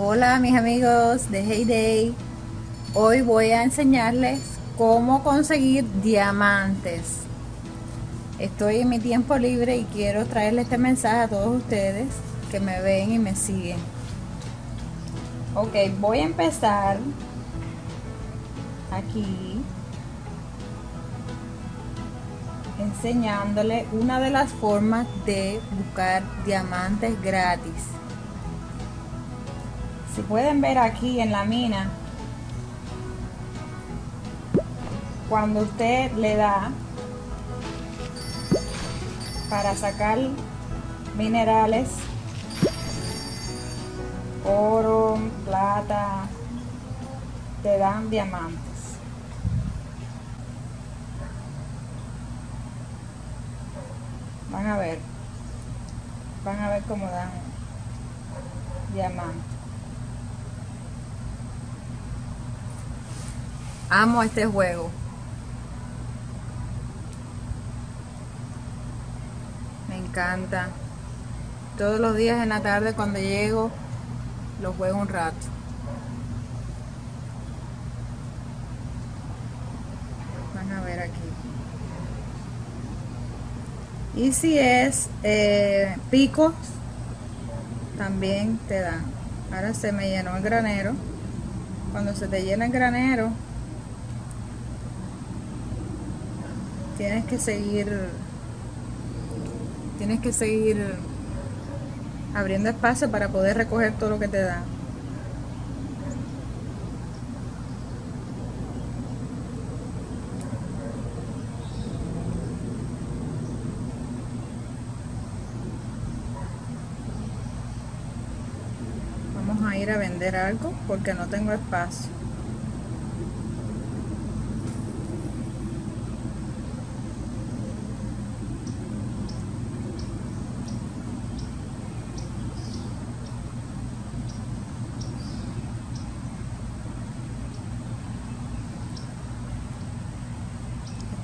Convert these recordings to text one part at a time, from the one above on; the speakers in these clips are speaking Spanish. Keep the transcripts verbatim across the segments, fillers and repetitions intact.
Hola mis amigos de Hay Day. Hoy voy a enseñarles cómo conseguir diamantes. Estoy en mi tiempo libre y quiero traerles este mensaje a todos ustedes que me ven y me siguen. Ok, voy a empezar aquí enseñándole una de las formas de buscar diamantes gratis. Si pueden ver aquí en la mina, cuando usted le da para sacar minerales, oro, plata, te dan diamantes. Van a ver, van a ver cómo dan diamantes. Amo este juego. Me encanta. Todos los días en la tarde cuando llego, lo juego un rato. Van a ver aquí. Y si es eh, picos, también te dan. Ahora se me llenó el granero. Cuando se te llena el granero, Tienes que seguir, tienes que seguir abriendo espacio para poder recoger todo lo que te da. Vamos a ir a vender algo porque no tengo espacio.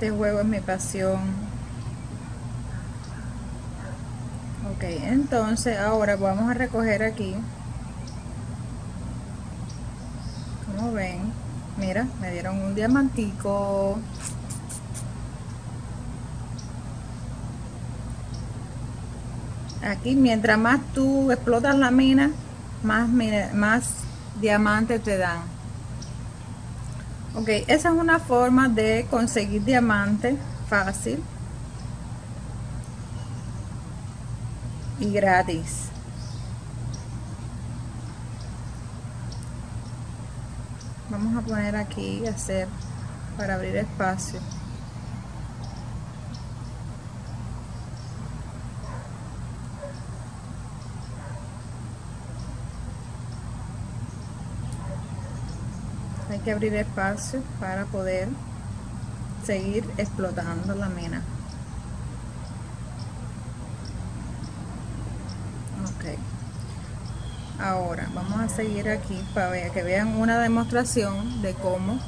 Este juego es mi pasión. Ok, entonces ahora vamos a recoger aquí. Como ven, mira, me dieron un diamantico. Aquí, mientras más tú explotas la mina, más, más diamantes te dan. Ok, esa es una forma de conseguir diamante fácil y gratis. Vamos a poner aquí hacer para abrir espacio. Hay que abrir espacio para poder seguir explotando la mina. Ok. Ahora vamos a seguir aquí para ver, que vean una demostración de cómo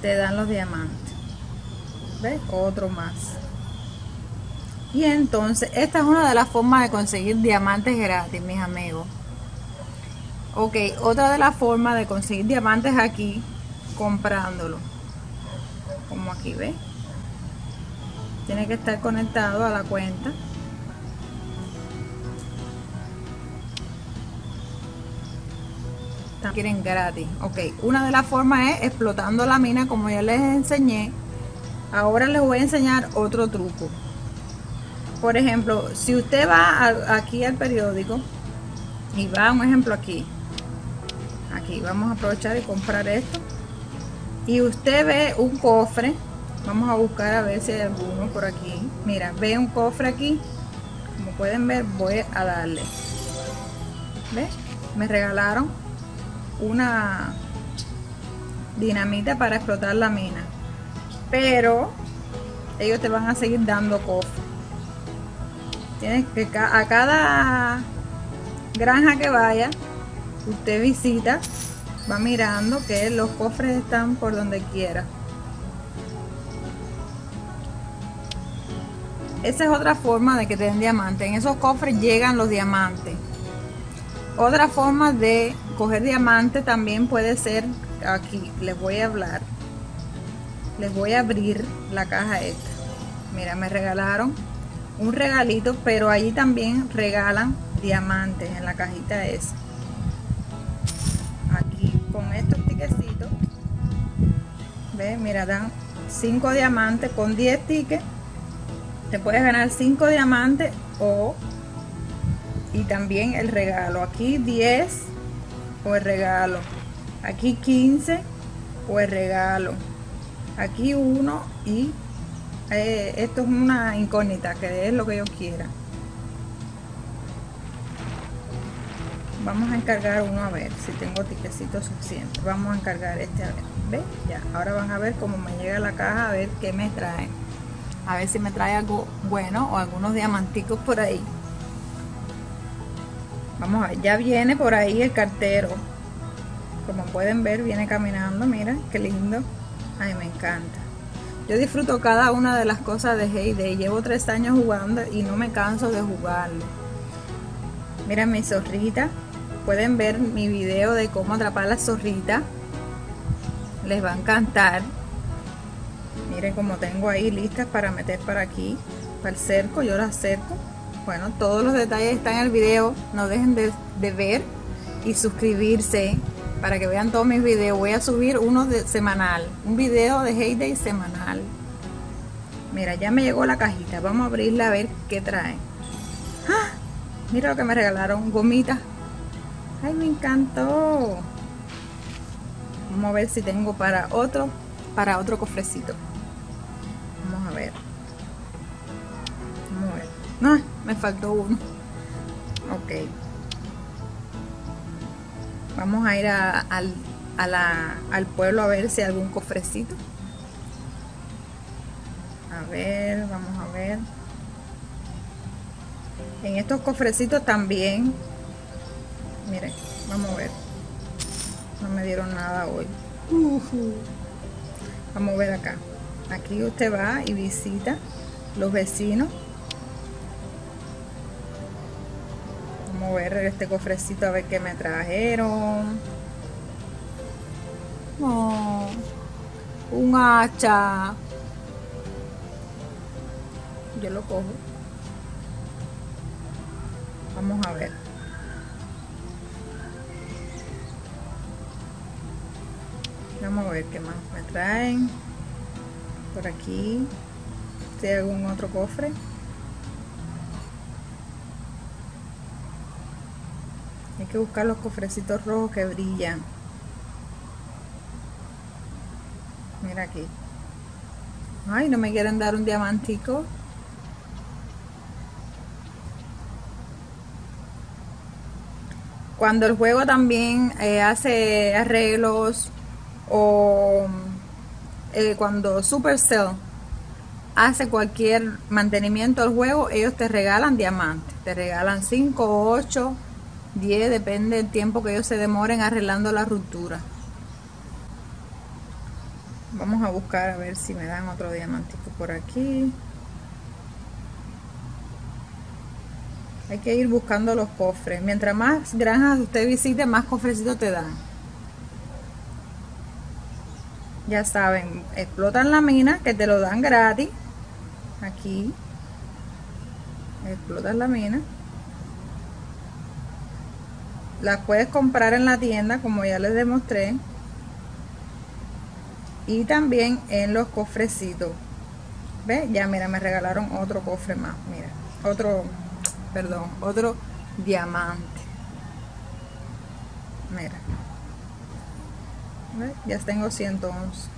te dan los diamantes. ¿Ves? Otro más. Y entonces, esta es una de las formas de conseguir diamantes gratis, mis amigos. Ok, otra de las formas de conseguir diamantes aquí, comprándolo. Como aquí, ¿ves? Tiene que estar conectado a la cuenta. También quieren gratis. Ok, una de las formas es explotando la mina, como ya les enseñé. Ahora les voy a enseñar otro truco. Por ejemplo, si usted va a, aquí al periódico y va, un ejemplo aquí. Aquí vamos a aprovechar y comprar esto, y usted ve un cofre. Vamos a buscar a ver si hay alguno por aquí. Mira, ve un cofre aquí, como pueden ver. Voy a darle, ¿ves? Me regalaron una dinamita para explotar la mina, pero ellos te van a seguir dando cofres. Tienes que a cada granja que vaya, usted visita, va mirando que los cofres están por donde quiera. Esa es otra forma de que te den diamantes. En esos cofres llegan los diamantes. Otra forma de coger diamante también puede ser, aquí les voy a hablar, les voy a abrir la caja esta. Mira, me regalaron un regalito, pero allí también regalan diamantes en la cajita esa. Aquí con estos tiquecitos, ¿ves? Mira, dan cinco diamantes con diez tickets. Te puedes ganar cinco diamantes o y también el regalo. Aquí diez o el regalo. Aquí quince o el regalo. Aquí uno y eh, esto es una incógnita, que es lo que yo quiera. Vamos a encargar uno, a ver si tengo tiquecitos suficientes. Vamos a encargar este, a ver. ¿Ves? Ya, ahora van a ver cómo me llega la caja, a ver qué me trae. A ver si me trae algo bueno o algunos diamanticos por ahí. Vamos a ver, ya viene por ahí el cartero. Como pueden ver, viene caminando, mira, qué lindo. Ay, me encanta. Yo disfruto cada una de las cosas de Hay Day. Llevo tres años jugando y no me canso de jugarlo. Mira mi zorrita. Pueden ver mi video de cómo atrapar la zorrita. Les va a encantar. Miren como tengo ahí listas para meter para aquí, para el cerco, yo las cerco. Bueno, todos los detalles están en el video, no dejen de, de ver y suscribirse para que vean todos mis videos. Voy a subir uno de, semanal, un video de Hay Day semanal. Mira, ya me llegó la cajita, vamos a abrirla a ver qué trae. ¡Ah! Mira lo que me regalaron, gomitas. ¡Ay, me encantó! Vamos a ver si tengo para otro, para otro cofrecito. Vamos a ver. Vamos a ver. ¡No! Me faltó uno. Ok. Vamos a ir a, a, a la, al pueblo a ver si hay algún cofrecito. A ver, vamos a ver. En estos cofrecitos también. Miren, vamos a ver. No me dieron nada hoy. Uh-huh. Vamos a ver acá. Aquí usted va y visita los vecinos. Vamos a ver este cofrecito, a ver qué me trajeron. Oh, un hacha. Yo lo cojo. Vamos a ver. Vamos a ver qué más me traen. Por aquí. Si hay algún otro cofre. Hay que buscar los cofrecitos rojos que brillan. Mira aquí. Ay, no me quieren dar un diamantico. Cuando el juego también eh, hace arreglos o eh, cuando Supercell hace cualquier mantenimiento al juego, ellos te regalan diamantes. Te regalan cinco, ocho, diez, depende del tiempo que ellos se demoren arreglando la ruptura. Vamos a buscar a ver si me dan otro diamantico por aquí. Hay que ir buscando los cofres. Mientras más granjas usted visite, más cofrecitos te dan. Ya saben, explotan la mina, que te lo dan gratis. Aquí explotan la mina. Las puedes comprar en la tienda, como ya les demostré, y también en los cofrecitos. ¿Ves? Ya, mira, me regalaron otro cofre más. Mira, otro, perdón, otro diamante. Mira. ¿Ves? Ya tengo ciento once.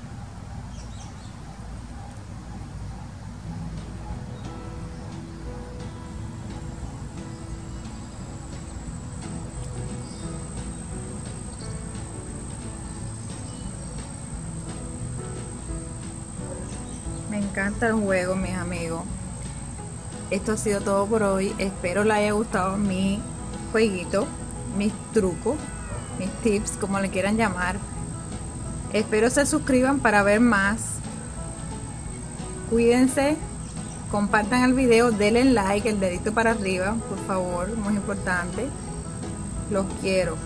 Me encanta el juego, mis amigos. Esto ha sido todo por hoy. Espero les haya gustado mi jueguito, mis trucos, mis tips, como le quieran llamar. Espero se suscriban para ver más. Cuídense, compartan el video, denle like, el dedito para arriba, por favor, muy importante. Los quiero.